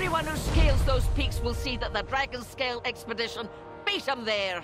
Everyone who scales those peaks will see that the Dragon Scale Expedition beat them there.